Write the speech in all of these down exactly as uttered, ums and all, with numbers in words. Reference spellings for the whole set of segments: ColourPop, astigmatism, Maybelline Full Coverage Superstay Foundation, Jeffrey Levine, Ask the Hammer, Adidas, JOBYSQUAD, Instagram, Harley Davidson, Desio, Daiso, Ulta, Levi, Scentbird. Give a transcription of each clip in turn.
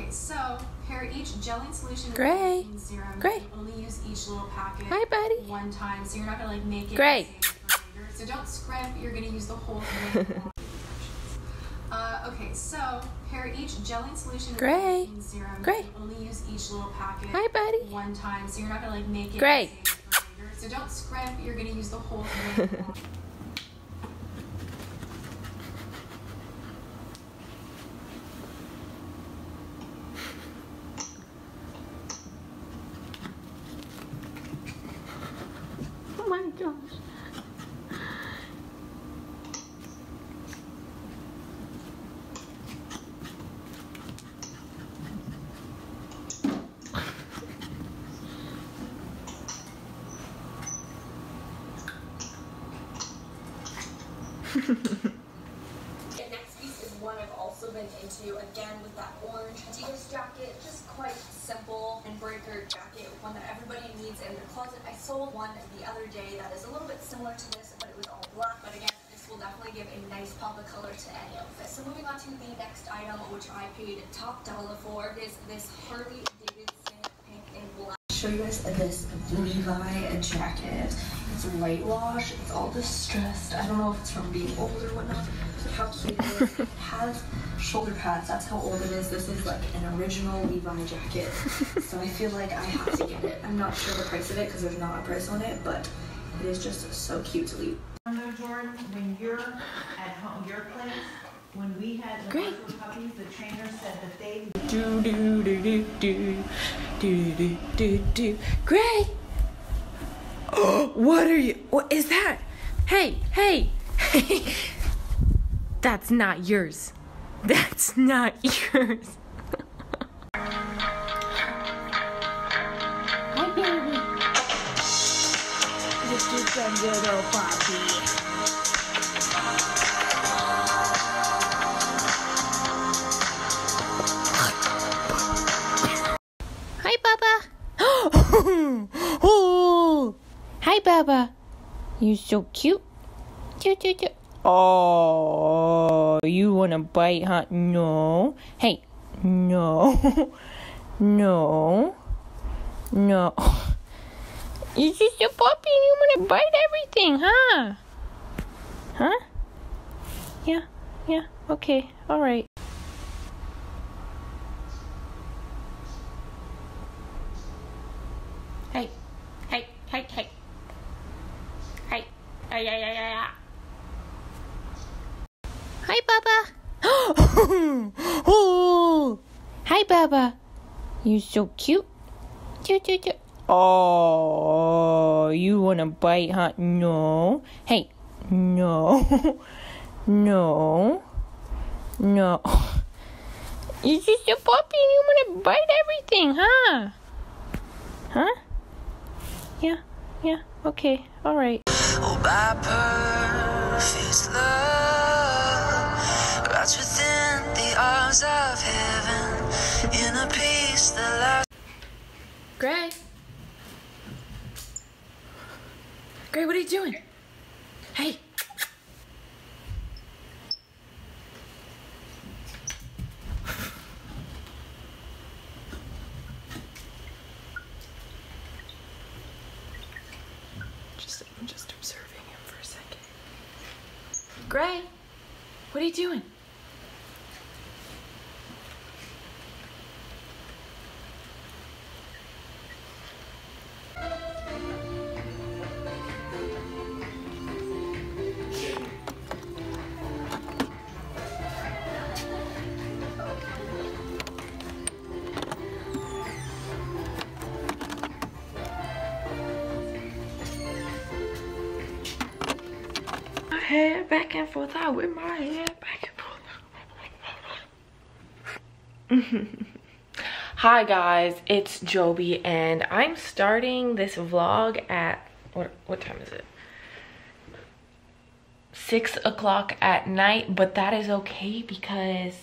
Okay, so pair each gelling solution Gray. and serum. Gray. Only use each little packet Hi, buddy. one time, so you're not gonna like make it. Gray. So don't scrimp. You're gonna use the whole thing. uh, okay, so pair each gelling solution Gray. and serum. Gray. Only use each little packet Hi, buddy. one time, so you're not gonna like make it. Gray. So don't scrimp. You're gonna use the whole thing. Gosh. The next piece is one I've also been into, again with that orange Adidas jacket, just quite simple and breaker jacket, one that everybody needs in their closet. I sold one the other day that is a little bit similar to this, but it was all black. But again, this will definitely give a nice pop of color to any outfit. So moving on to the next item, which I paid top dollar for, is this Harley Davidson pink and black. Show you guys this Levi jacket. It's light wash. It's all distressed. I don't know if it's from being old or whatnot. But how cute it is. It has shoulder pads. That's how old it is. This is like an original Levi jacket. So I feel like I have to get it. I'm not sure the price of it because there's not a price on it, but it is just so cute to leave. I know, Jordan, when you're at home, your place, when we had the Great. puppies, the trainer said that they do do do do do do do do do. Gray. Oh, what are you? What is that? Hey, hey, hey. That's not yours. That's not yours. Hi, baby. This is a little puppy. Baba, you're so cute. Cute, cute, cute. Oh, you want to bite, huh? No. Hey, no. No. No. You're just a puppy and you want to bite everything, huh? Huh? Yeah, yeah, okay, all right. Hey, hey, hey, hey. Ay, ay, ay, ay, ay. Hi, Baba. Oh, hi, Baba. You're so cute. Cute, cute, cute. Oh, you want to bite, huh? No. Hey, no. No. No. You're just a puppy and you want to bite everything, huh? Huh? Yeah, yeah, okay, all right. Oh, by perfect love, wrapped within the arms of heaven, in a peace that lasts. Gray. Gray, what are you doing? Hey. I'm just observing him for a second. Gray, what are you doing? Head back and forth out with my head back and forth. Hi guys, it's Joby and I'm starting this vlog at what what time is it? Six o'clock at night, but that is okay because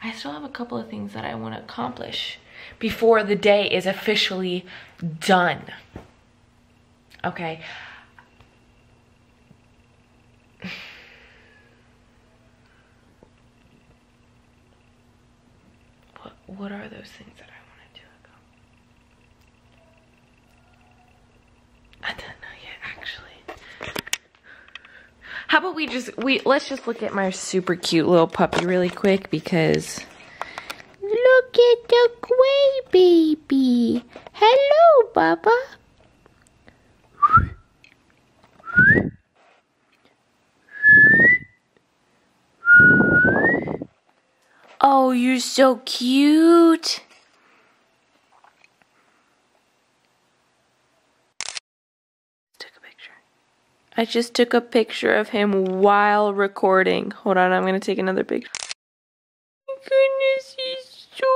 I still have a couple of things that I want to accomplish before the day is officially done. Okay. what are those things that I want to do? I don't know yet, actually. How about we just, we let's just look at my super cute little puppy really quick, because look at the gray baby. Hello, Baba. Oh, you're so cute. Took a picture. I just took a picture of him while recording. Hold on, I'm gonna take another picture. Oh my goodness, he's so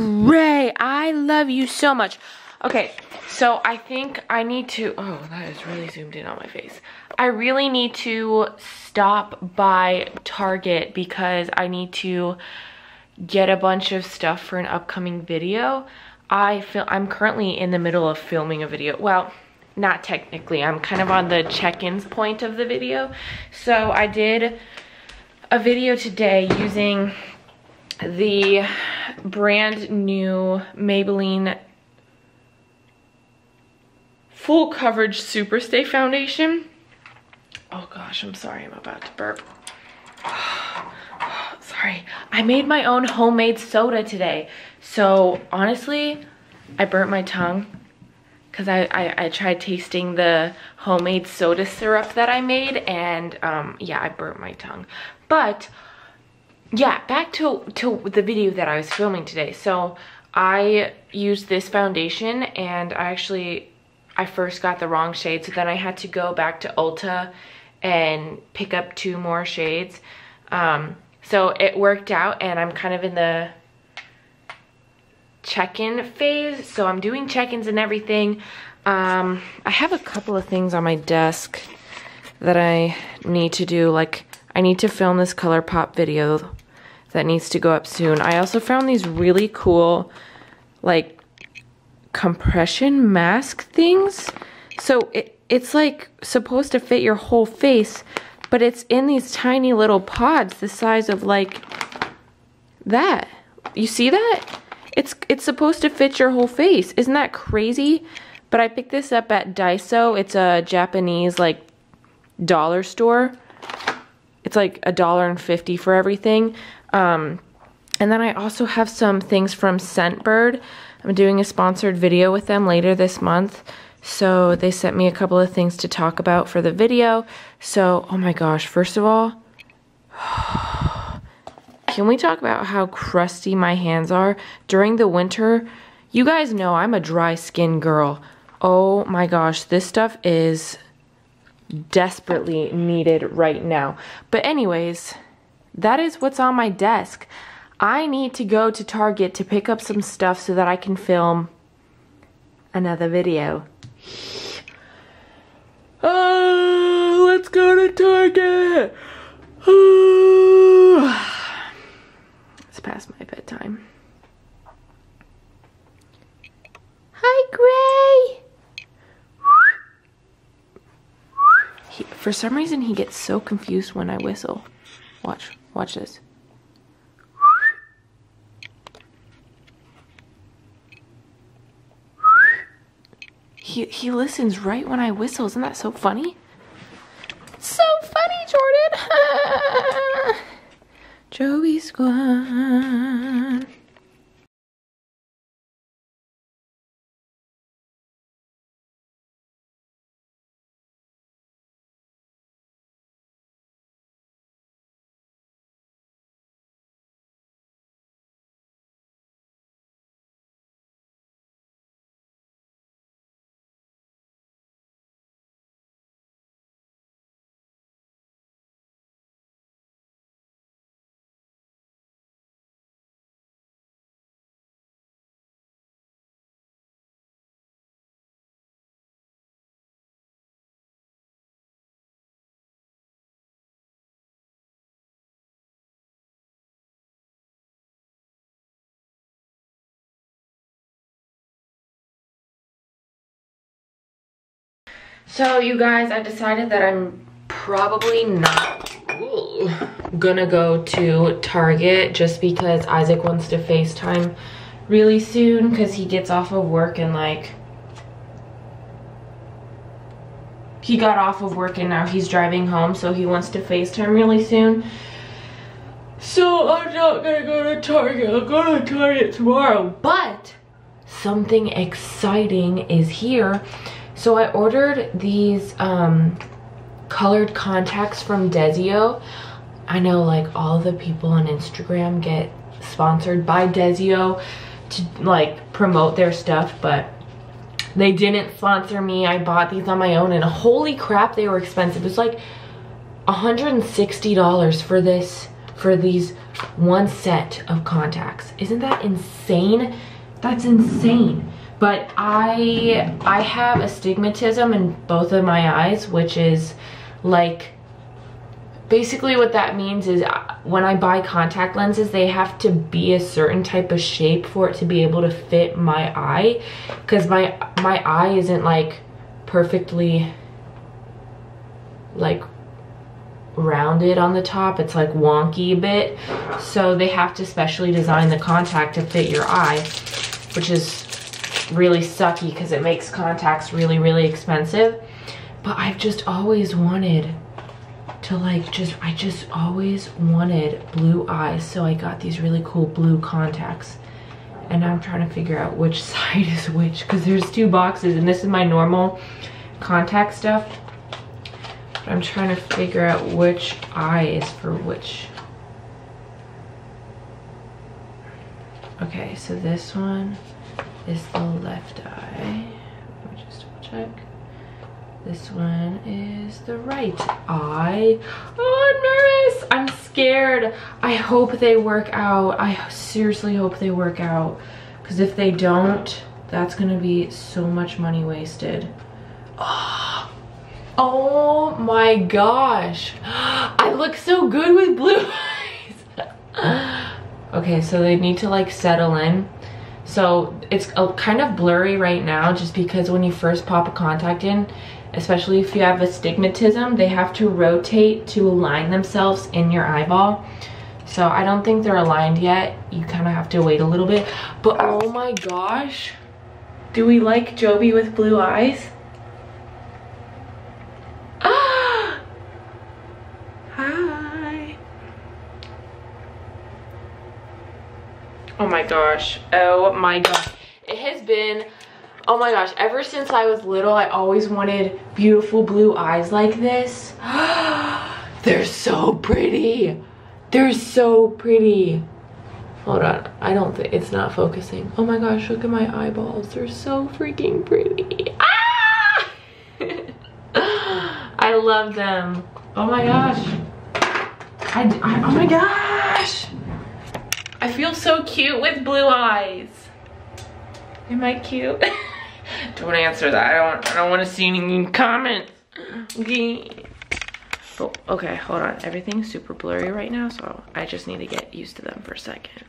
cute. Gray, I love you so much. Okay, so I think I need to, oh, that is really zoomed in on my face. I really need to stop by Target because I need to get a bunch of stuff for an upcoming video. I feel I'm currently in the middle of filming a video. Well, not technically, I'm kind of on the check-ins point of the video. So I did a video today using the brand new Maybelline Full Coverage Superstay Foundation. Oh gosh, I'm sorry, I'm about to burp. Sorry, I made my own homemade soda today. So honestly, I burnt my tongue because I, I, I tried tasting the homemade soda syrup that I made, and um, yeah, I burnt my tongue. But yeah, back to, to the video that I was filming today. So I used this foundation, and I actually, I first got the wrong shade, so then I had to go back to Ulta and pick up two more shades. Um, so it worked out, and I'm kind of in the check-in phase, so I'm doing check-ins and everything. Um, I have a couple of things on my desk that I need to do. Like, I need to film this ColourPop video that needs to go up soon. I also found these really cool, like, compression mask things. So it, it's like supposed to fit your whole face, but it's in these tiny little pods the size of like that. You see that? It's it's supposed to fit your whole face. Isn't that crazy? But I picked this up at Daiso. It's a Japanese like dollar store. It's like a dollar and fifty for everything. Um, and then I also have some things from Scentbird. I'm doing a sponsored video with them later this month, so they sent me a couple of things to talk about for the video. So, oh my gosh, first of all, can we talk about how crusty my hands are during the winter? You guys know I'm a dry skin girl. Oh my gosh, this stuff is desperately needed right now. But anyways, that is what's on my desk. I need to go to Target to pick up some stuff so that I can film another video. Oh, let's go to Target. Oh. It's past my bedtime. Hi, Gray. He, for some reason, he gets so confused when I whistle. Watch, watch this. He, he listens right when I whistle. Isn't that so funny? So funny, Jordan! JOBYSQUAD. So you guys, I decided that I'm probably not, ooh, gonna go to Target just because Isaac wants to FaceTime really soon because he gets off of work and like he got off of work and now he's driving home, so he wants to FaceTime really soon. So I'm not gonna go to Target. I'll go to Target tomorrow, but something exciting is here. So I ordered these um colored contacts from Desio. I know like all the people on Instagram get sponsored by Desio to like promote their stuff, but they didn't sponsor me. I bought these on my own and holy crap, they were expensive. It was like one hundred sixty dollars for this, for these one set of contacts. Isn't that insane? That's insane. But I I have astigmatism in both of my eyes, which is like, basically what that means is when I buy contact lenses, they have to be a certain type of shape for it to be able to fit my eye, because my my eye isn't like perfectly like rounded on the top. It's like wonky a bit, so they have to specially design the contact to fit your eye, which is really sucky because it makes contacts really really expensive. But I've just always wanted to like just I just always wanted blue eyes, so I got these really cool blue contacts, and now I'm trying to figure out which side is which because there's two boxes, and this is my normal contact stuff, but I'm trying to figure out which eye is for which. Okay, so this one is the left eye. Let me just double check. This one is the right eye. Oh, I'm nervous. I'm scared. I hope they work out. I seriously hope they work out, because if they don't, that's gonna be so much money wasted. Oh, oh my gosh. I look so good with blue eyes. Okay, so they need to like settle in. So it's a, kind of blurry right now just because when you first pop a contact in, especially if you have astigmatism, they have to rotate to align themselves in your eyeball. So I don't think they're aligned yet. You kind of have to wait a little bit. But oh my gosh, do we like Joby with blue eyes? Ah! Hi. Oh my gosh, oh my gosh. It has been, oh my gosh, ever since I was little, I always wanted beautiful blue eyes like this. They're so pretty. They're so pretty. Hold on, I don't think, it's not focusing. Oh my gosh, look at my eyeballs. They're so freaking pretty. Ah! I love them. Oh my gosh. I, I, oh my gosh. I feel so cute with blue eyes. Am I cute? Don't answer that. I don't I don't want to see any comments. Okay. Oh, okay, hold on. Everything's super blurry right now, so I just need to get used to them for a second.